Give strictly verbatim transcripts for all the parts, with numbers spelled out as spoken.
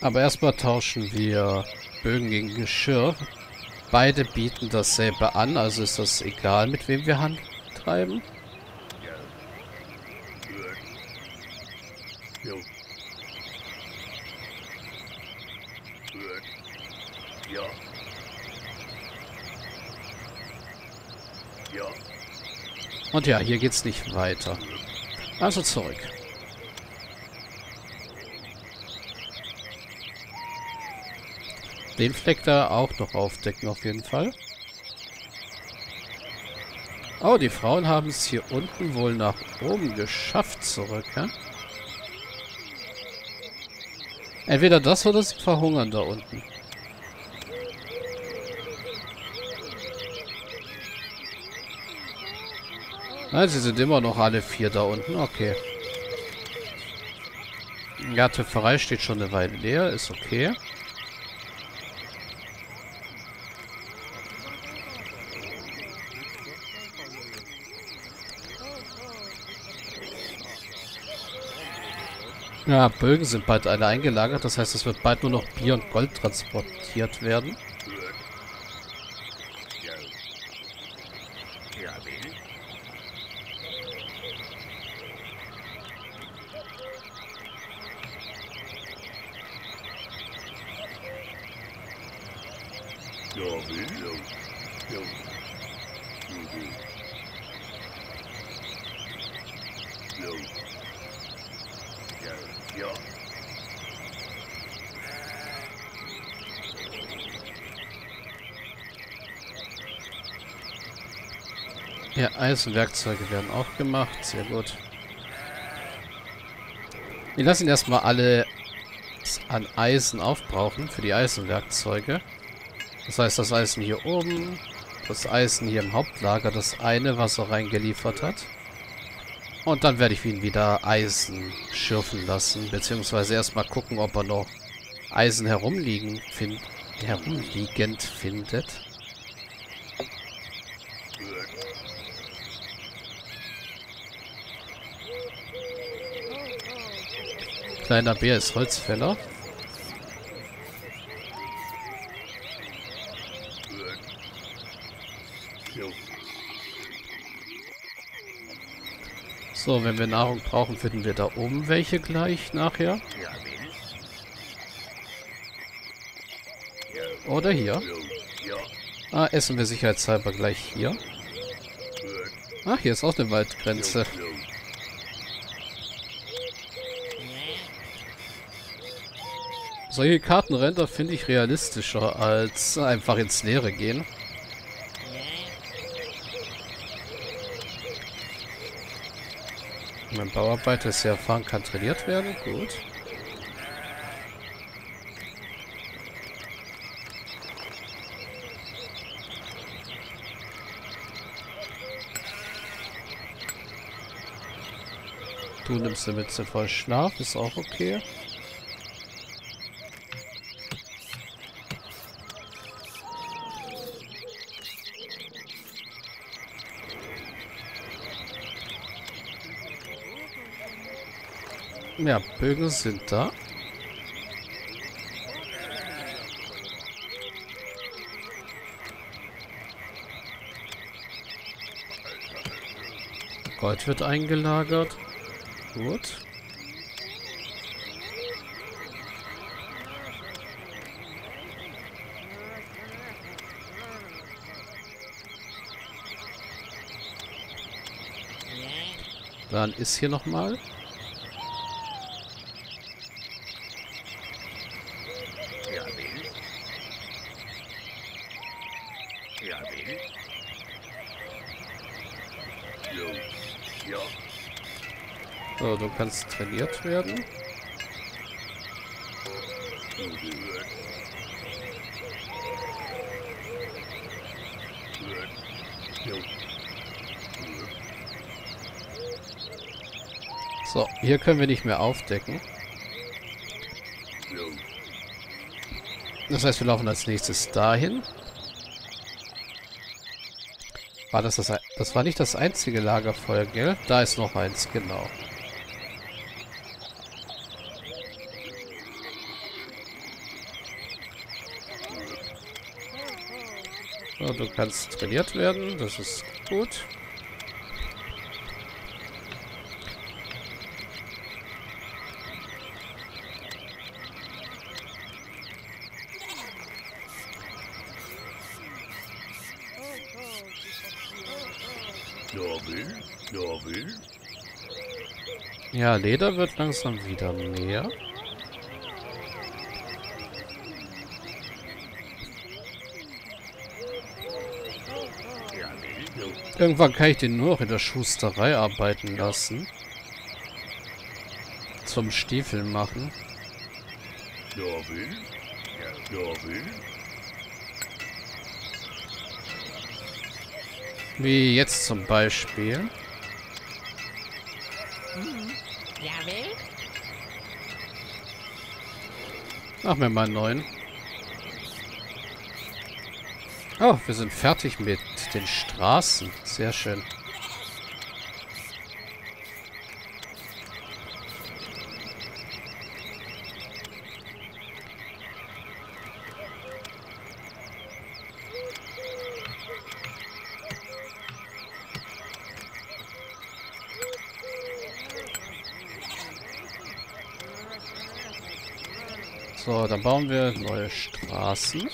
Aber erstmal tauschen wir Bögen gegen Geschirr. Beide bieten dasselbe an, also ist das egal, mit wem wir Handel treiben. Und ja, hier geht's nicht weiter. Also zurück. Den Fleck da auch noch aufdecken, auf jeden Fall. Oh, die Frauen haben es hier unten wohl nach oben geschafft zurück, ja? Entweder das oder sie verhungern da unten. Nein, sie sind immer noch alle vier da unten. Okay. Ja, Töpferei steht schon eine Weile leer. Ist okay. Ja, Bögen sind bald alle eingelagert. Das heißt, es wird bald nur noch Bier und Gold transportiert werden. Ja, Eisenwerkzeuge werden auch gemacht. Sehr gut. Wir lassen erstmal alle an Eisen aufbrauchen für die Eisenwerkzeuge. Das heißt, das Eisen hier oben, das Eisen hier im Hauptlager, das eine, was er reingeliefert hat. Und dann werde ich ihn wieder Eisen schürfen lassen, beziehungsweise erstmal gucken, ob er noch Eisen herumliegen find- herumliegend findet. Kleiner Bär ist Holzfäller. So, wenn wir Nahrung brauchen, finden wir da oben welche gleich nachher. Oder hier. Ah, essen wir sicherheitshalber gleich hier. Ach, hier ist auch eine Waldgrenze. Solche Kartenränder finde ich realistischer, als einfach ins Leere gehen. Mein Bauarbeiter ist sehr erfahren, kann trainiert werden. Gut. Du nimmst eine Mütze voll Schlaf, ist auch okay. Ja, Bögen sind da. Gold wird eingelagert. Gut. Dann ist hier nochmal. So, du kannst trainiert werden. So, hier können wir nicht mehr aufdecken. Das heißt, wir laufen als nächstes dahin. War das das? Das war nicht das einzige Lagerfeuer, gell? Da ist noch eins, genau. Du kannst trainiert werden, das ist gut. Ja, Leder wird langsam wieder mehr. Irgendwann kann ich den nur noch in der Schusterei arbeiten lassen. Zum Stiefel machen. Wie jetzt zum Beispiel. Mach mir mal einen neuen. Oh, wir sind fertig mit den Straßen. Sehr schön. So, dann bauen wir neue Straßen.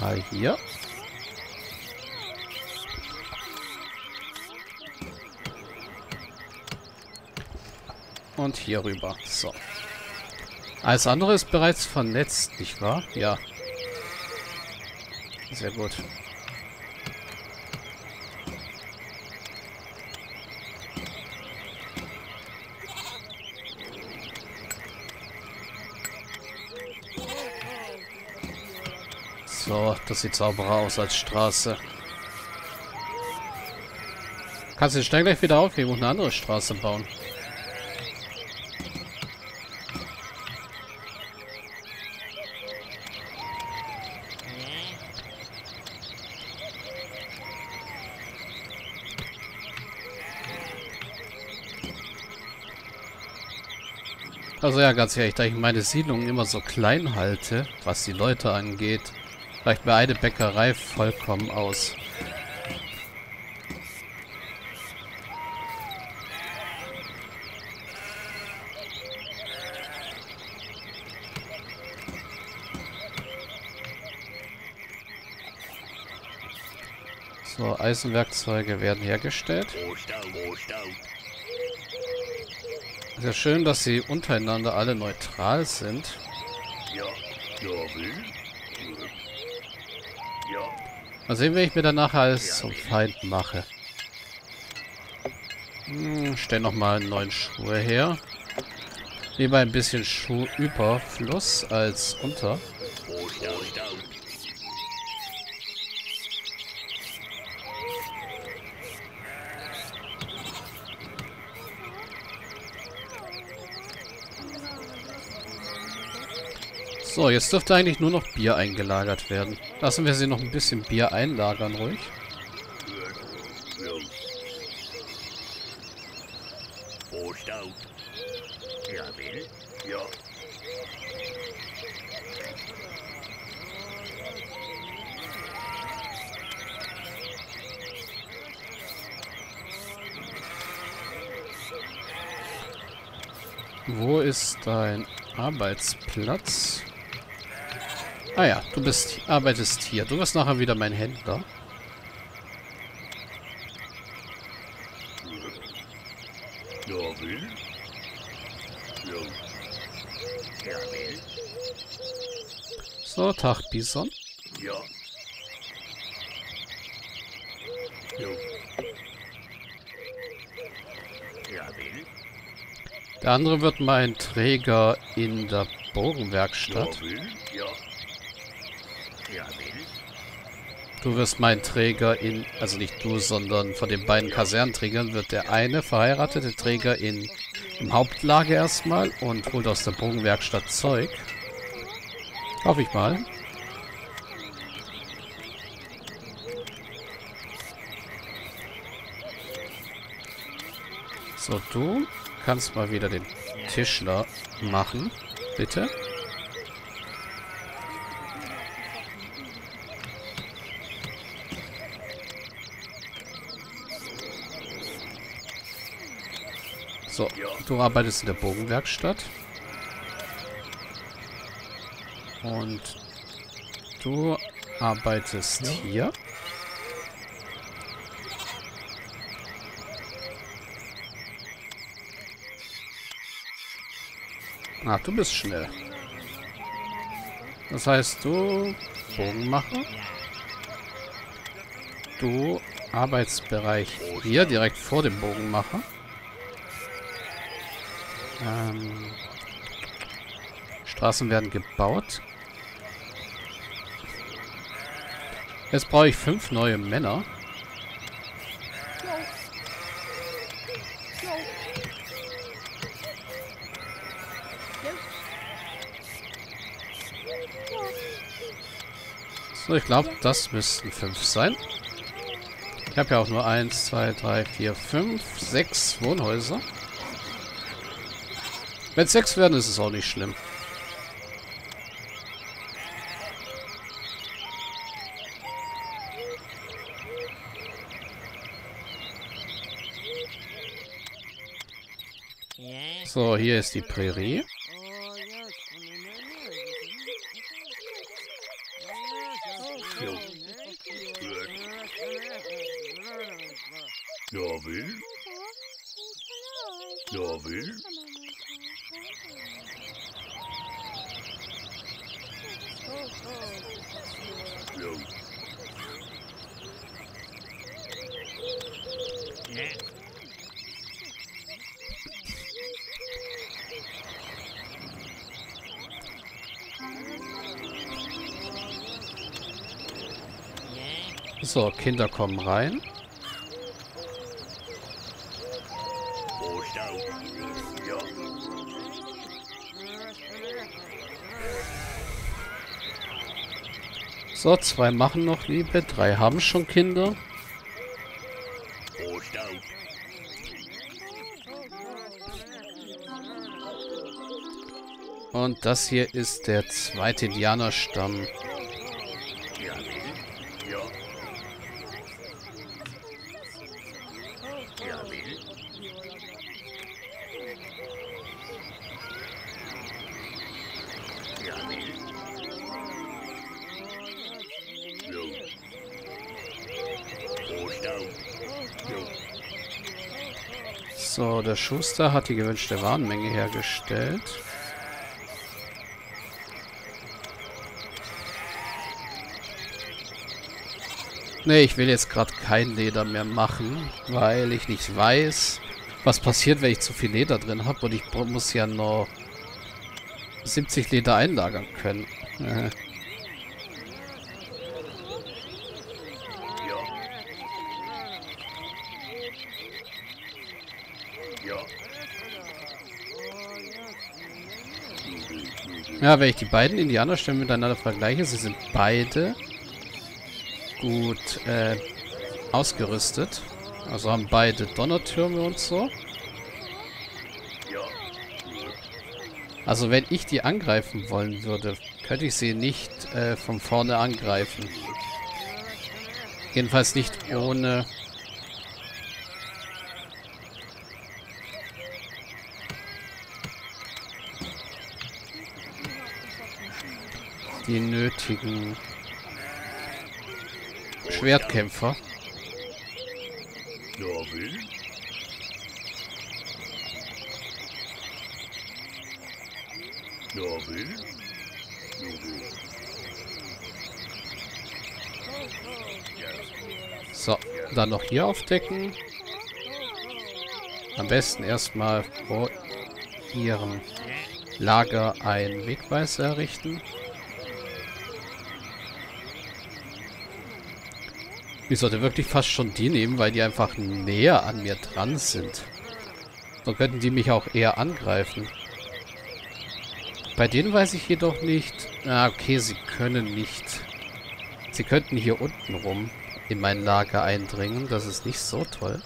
Ah, hier. Und hier rüber. So. Alles andere ist bereits vernetzt, nicht wahr? Ja. Sehr gut. So, das sieht sauberer aus als Straße. Kannst du den Stein gleich wieder aufheben und eine andere Straße bauen. Also ja, ganz ehrlich, da ich meine Siedlungen immer so klein halte, was die Leute angeht, reicht mir eine Bäckerei vollkommen aus. So, Eisenwerkzeuge werden hergestellt. Sehr schön, dass sie untereinander alle neutral sind. Mal sehen, wen ich mir danach alles zum Feind mache. Hm, stell nochmal einen neuen Schuh her. Lieber ein bisschen Schuhüberfluss als unter. So, jetzt dürfte eigentlich nur noch Bier eingelagert werden. Lassen wir sie noch ein bisschen Bier einlagern, ruhig. Wo ist dein Arbeitsplatz? Ah ja, du bist, arbeitest hier. Du wirst nachher wieder mein Händler. So, Tag, Bison. Der andere wird mein Träger in der Bogenwerkstatt. Du wirst mein Träger in, also nicht du, sondern von den beiden Kasernenträgern wird der eine verheiratete Träger in im Hauptlager erstmal und holt aus der Bogenwerkstatt Zeug. Hoffe ich mal. So, du kannst mal wieder den Tischler machen, bitte. So, du arbeitest in der Bogenwerkstatt. Und du arbeitest ja. hier. Ach, du bist schnell. Das heißt, du Bogenmacher. Du Arbeitsbereich hier, direkt vor dem Bogenmacher. Ähm, Straßen werden gebaut. Jetzt brauche ich fünf neue Männer. So, ich glaube, das müssten fünf sein. Ich habe ja auch nur eins, zwei, drei, vier, fünf, sechs Wohnhäuser. Wenn es sechs werden, ist es auch nicht schlimm. So, hier ist die Prärie. Ja, will. Ja, will. So, Kinder kommen rein. So, zwei machen noch Liebe, drei haben schon Kinder. Und das hier ist der zweite Indianerstamm. So, der Schuster hat die gewünschte Warenmenge hergestellt. Ne, ich will jetzt gerade kein Leder mehr machen, weil ich nicht weiß, was passiert, wenn ich zu viel Leder drin habe. Und ich muss ja noch siebzig Leder einlagern können. Äh. Ja, wenn ich die beiden Indianerstämme miteinander vergleiche, sie sind beide gut äh, ausgerüstet. Also haben beide Donnertürme und so. Also wenn ich die angreifen wollen würde, könnte ich sie nicht äh, von vorne angreifen. Jedenfalls nicht ohne... die nötigen Schwertkämpfer. So, dann noch hier aufdecken. Am besten erstmal vor ihrem Lager einen Wegweiser errichten. Ich sollte wirklich fast schon die nehmen, weil die einfach näher an mir dran sind. So könnten die mich auch eher angreifen. Bei denen weiß ich jedoch nicht... Ah, okay, sie können nicht... Sie könnten hier unten rum in mein Lager eindringen. Das ist nicht so toll.